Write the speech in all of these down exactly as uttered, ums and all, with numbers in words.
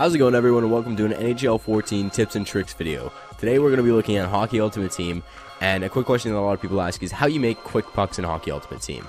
How's it going, everyone, and welcome to an N H L fourteen tips and tricks video. Today we're going to be looking at Hockey Ultimate Team, and a quick question that a lot of people ask is how you make quick pucks in Hockey Ultimate Team.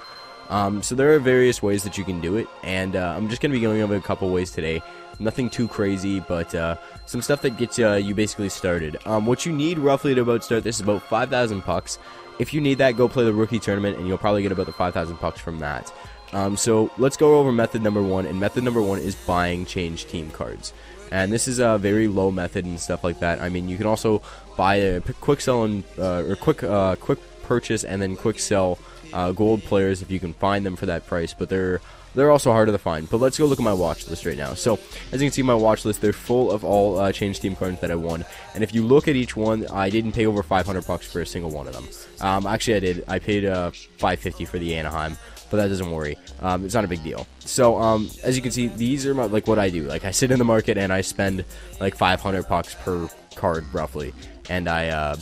Um, so there are various ways that you can do it, and uh, I'm just going to be going over a couple ways today. Nothing too crazy, but uh, some stuff that gets uh, you basically started. Um, what you need roughly to about start this is about five thousand pucks. If you need that, go play the rookie tournament, and you'll probably get about the five thousand pucks from that. Um, so let's go over method number one, and method number one is buying change team cards. And this is a very low method and stuff like that. I mean, you can also buy a quick sell and uh, or quick uh, quick purchase and then quick sell uh, gold players if you can find them for that price. But they're they're also harder to find. But let's go look at my watch list right now. So as you can see, my watch list, they're full of all uh, change team cards that I won. And if you look at each one, I didn't pay over five hundred bucks for a single one of them. Um, actually, I did. I paid uh, five fifty for the Anaheim. But that doesn't worry. Um, it's not a big deal. So um, as you can see, these are my, like what I do. Like I sit in the market and I spend like five hundred bucks per card roughly, and I uh,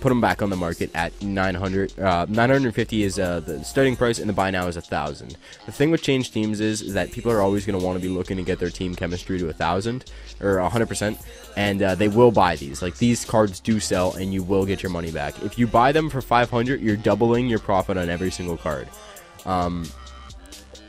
put them back on the market at nine hundred. Uh, nine hundred fifty is uh, the starting price, and the buy now is a thousand. The thing with change teams is, is that people are always going to want to be looking to get their team chemistry to a thousand or one hundred percent, and uh, they will buy these. Like these cards do sell, and you will get your money back if you buy them for five hundred. You're doubling your profit on every single card. Um,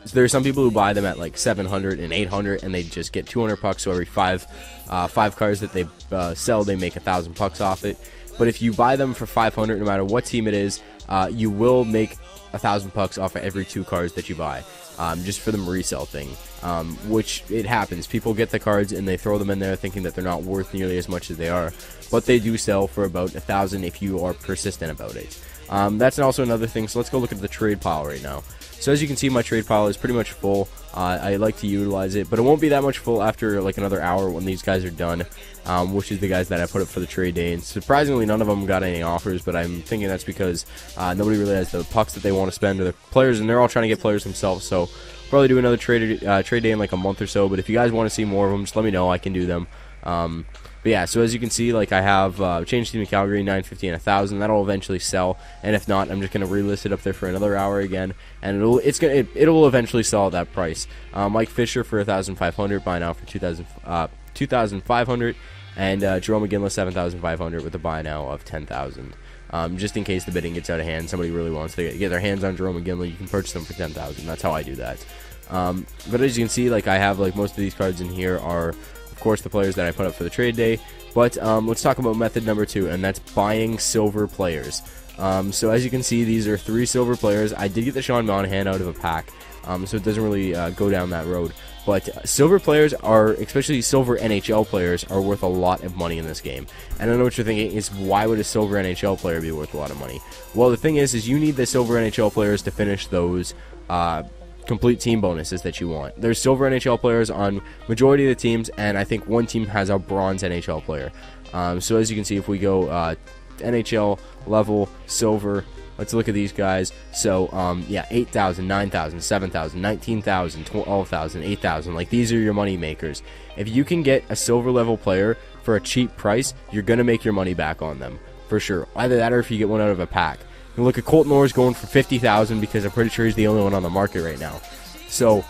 so there are some people who buy them at like seven hundred and eight hundred, and they just get two hundred pucks. So every five, uh, five cards that they uh, sell, they make a thousand pucks off it. But if you buy them for five hundred, no matter what team it is, uh, you will make a thousand pucks off of every two cards that you buy, um, just for the resell thing. Um, which it happens. People get the cards and they throw them in there, thinking that they're not worth nearly as much as they are, but they do sell for about a thousand if you are persistent about it. Um, that's also another thing, so let's go look at the trade pile right now. So as you can see, my trade pile is pretty much full. Uh, I like to utilize it, but it won't be that much full after like another hour when these guys are done, um, which is the guys that I put up for the trade day. And surprisingly, none of them got any offers, but I'm thinking that's because uh, nobody really has the pucks that they want to spend or the players, and they're all trying to get players themselves. So probably do another trade uh, trade day in like a month or so. But if you guys want to see more of them, just let me know. I can do them. Um, But yeah, so as you can see, like I have uh, changed team to Calgary, nine fifty and a thousand. That'll eventually sell, and if not, I'm just gonna relist it up there for another hour again, and it'll it's gonna it, it'll eventually sell at that price. Uh, Mike Fisher for one thousand five hundred, buy now for two thousand uh, two thousand five hundred, and uh, Jerome McGinley seven thousand five hundred with a buy now of ten thousand. Um, just in case the bidding gets out of hand, somebody really wants to get, get their hands on Jerome McGinley, you can purchase them for ten thousand. That's how I do that. Um, but as you can see, like I have like most of these cards in here are, of course, the players that I put up for the trade day. But um, let's talk about method number two, and that's buying silver players. Um, so as you can see, these are three silver players. I did get the Sean Monahan out of a pack, um, so it doesn't really uh, go down that road. But uh, silver players are, especially silver N H L players, are worth a lot of money in this game. And I know what you're thinking is, why would a silver N H L player be worth a lot of money? Well, the thing is, is you need the silver N H L players to finish those Uh, complete team bonuses that you want. There's silver N H L players on majority of the teams, and I think one team has a bronze N H L player. Um, so as you can see, if we go uh, N H L level silver, let's look at these guys. So um, yeah, eight thousand, nine thousand, seven thousand, nineteen thousand, twelve thousand, eight thousand. Like these are your money makers. If you can get a silver level player for a cheap price, you're gonna make your money back on them for sure. Either that, or if you get one out of a pack. Look at Colt Norris going for fifty thousand, because I'm pretty sure he's the only one on the market right now. So,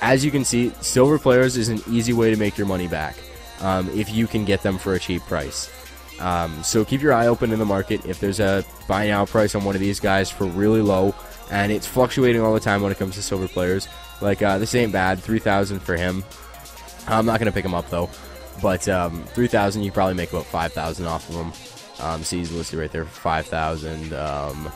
as you can see, silver players is an easy way to make your money back um, if you can get them for a cheap price. Um, so keep your eye open in the market if there's a buy now price on one of these guys for really low, and it's fluctuating all the time when it comes to silver players. Like uh, this ain't bad, three thousand for him. I'm not gonna pick him up though, but um, three thousand, you probably make about five thousand off of him. Um, so he's listed right there for five thousand. Um,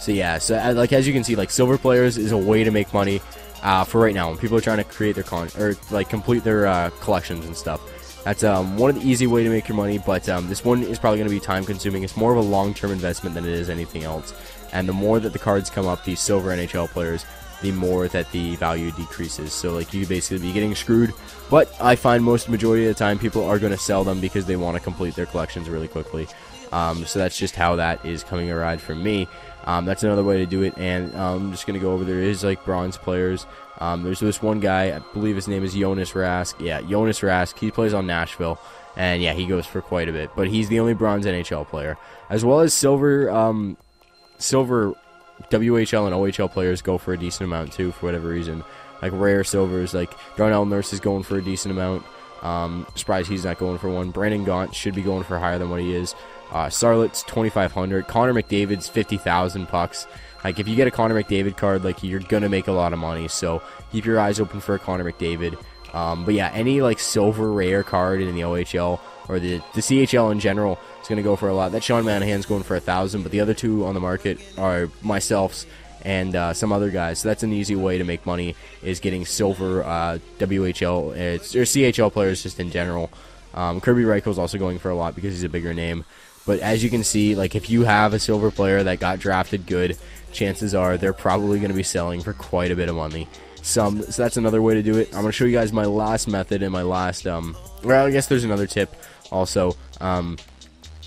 so yeah, so uh, like as you can see, like silver players is a way to make money uh, for right now when people are trying to create their con or like complete their uh, collections and stuff. That's um, one of the easy way to make your money, but um, this one is probably going to be time consuming. It's more of a long term investment than it is anything else. And the more that the cards come up, these silver N H L players, the more that the value decreases. So like you basically be getting screwed, but I find most majority of the time people are going to sell them because they want to complete their collections really quickly. Um, so that's just how that is coming around for me. Um, that's another way to do it, and um, I'm just going to go over there is like bronze players. Um, there's this one guy, I believe his name is Jonas Rask. Yeah, Jonas Rask, he plays on Nashville, and yeah, he goes for quite a bit, but he's the only bronze N H L player, as well as silver, um, silver W H L and O H L players go for a decent amount too, for whatever reason. Like rare silvers, like Darnell Nurse is going for a decent amount. Um, surprised he's not going for one. Brandon Gaunt should be going for higher than what he is. Uh, Sarlet's twenty-five hundred. Connor McDavid's fifty thousand pucks. Like, if you get a Connor McDavid card, like, you're going to make a lot of money. So keep your eyes open for a Connor McDavid. Um, but yeah, any, like, silver rare card in the O H L or the, the C H L in general is going to go for a lot. That Sean Monahan's going for a thousand, but the other two on the market are myself's and uh, some other guys. So that's an easy way to make money, is getting silver uh, W H L uh, or C H L players just in general. Um, Kirby Reichel's also going for a lot because he's a bigger name. But as you can see, like, if you have a silver player that got drafted good, chances are they're probably going to be selling for quite a bit of money. Some, so that's another way to do it. I'm going to show you guys my last method and my last, um, well, I guess there's another tip also. Um,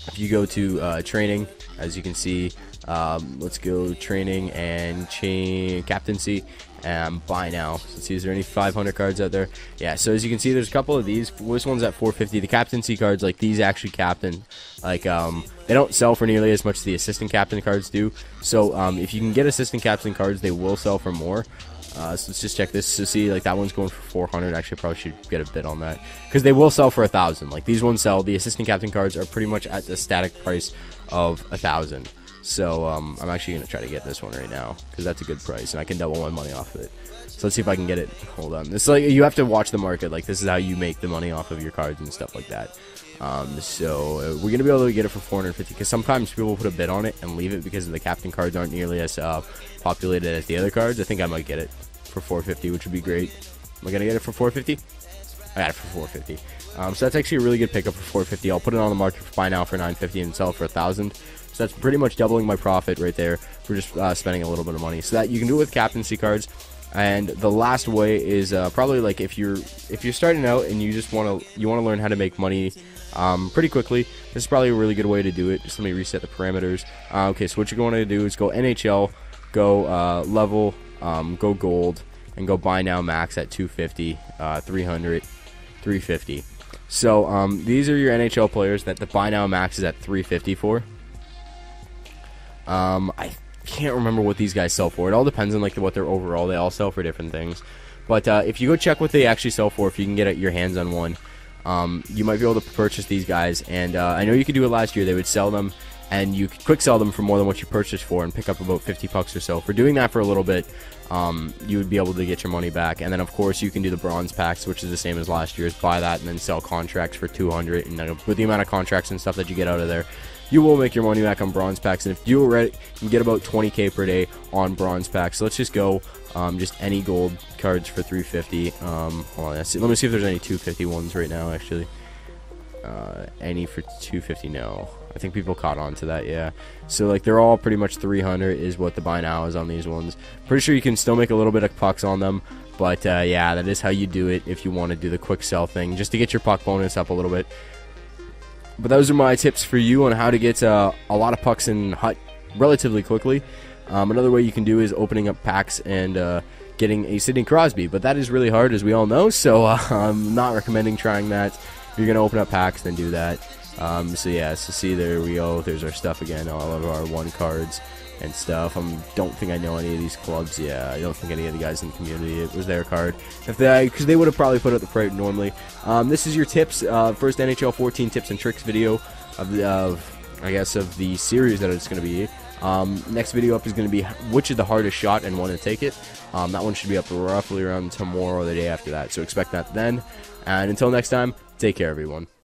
if you go to uh, training, as you can see, um, let's go training and chain captaincy and buy now. So let's see, is there any five hundred cards out there? Yeah, so as you can see, there's a couple of these. This one's at four fifty. The captaincy cards, like, these actually captain, like, um, they don't sell for nearly as much as the assistant captain cards do. So um, if you can get assistant captain cards, they will sell for more. Uh, so let's just check this. So see, like, that one's going for four hundred. Actually, I probably should get a bid on that, because they will sell for a thousand. Like, these ones sell. The assistant captain cards are pretty much at the static price of a thousand. So um, I'm actually gonna try to get this one right now, because that's a good price and I can double my money off of it. So let's see if I can get it. Hold on. This, like, you have to watch the market. Like, this is how you make the money off of your cards and stuff like that. Um, so uh, we're gonna be able to get it for four hundred fifty, because sometimes people put a bid on it and leave it because the captain cards aren't nearly as uh, populated as the other cards. I think I might get it for four fifty, which would be great. Am I gonna get it for four fifty? I got it for four fifty. Um, so that's actually a really good pickup for four fifty. I'll put it on the market for buy now for nine fifty and sell it for a thousand. So that's pretty much doubling my profit right there for just uh, spending a little bit of money. So that you can do it with captaincy cards. And the last way is uh, probably, like, if you're if you're starting out and you just want to you want to learn how to make money um, pretty quickly, this is probably a really good way to do it. Just let me reset the parameters. Uh, okay, so what you're going to do is go N H L, go uh, level, um, go gold, and go buy now max at two fifty, uh, three hundred, three fifty. So um, these are your N H L players that the buy now max is at three fifty for. Um, I can't remember what these guys sell for. It all depends on, like, what they're overall. They all sell for different things. But uh, if you go check what they actually sell for, if you can get your hands on one, um, you might be able to purchase these guys. And uh, I know you could do it last year. They would sell them, and you could quick sell them for more than what you purchased for and pick up about fifty bucks or so. For doing that for a little bit, um, you would be able to get your money back. And then, of course, you can do the bronze packs, which is the same as last year's. Buy that and then sell contracts for two hundred. And then with the amount of contracts and stuff that you get out of there, you will make your money back on bronze packs. And if you already can get about twenty K per day on bronze packs. So let's just go um, just any gold cards for three fifty. Um, hold on, let's see. Let me see if there's any two fifty ones right now, actually. Uh, any for two fifty? No. I think people caught on to that, yeah. So, like, they're all pretty much three hundred is what the buy now is on these ones. Pretty sure you can still make a little bit of pucks on them. But, uh, yeah, that is how you do it if you want to do the quick sell thing, just to get your puck bonus up a little bit. But those are my tips for you on how to get uh, a lot of pucks in H U T relatively quickly. Um, another way you can do is opening up packs and uh, getting a Sydney Crosby. But that is really hard, as we all know, so uh, I'm not recommending trying that. If you're going to open up packs, then do that. Um, so yeah, so see, there we go. There's our stuff again, all of our one cards and stuff. I um, don't think I know any of these clubs. Yeah, I don't think any of the guys in the community. It was their card, if they, because they would have probably put out the price normally. Um, this is your tips, uh, first N H L fourteen tips and tricks video of the, of, I guess, of the series that it's going to be. Um, next video up is going to be which is the hardest shot and when to take it. Um, that one should be up roughly around tomorrow or the day after that. So expect that then. And until next time, take care, everyone.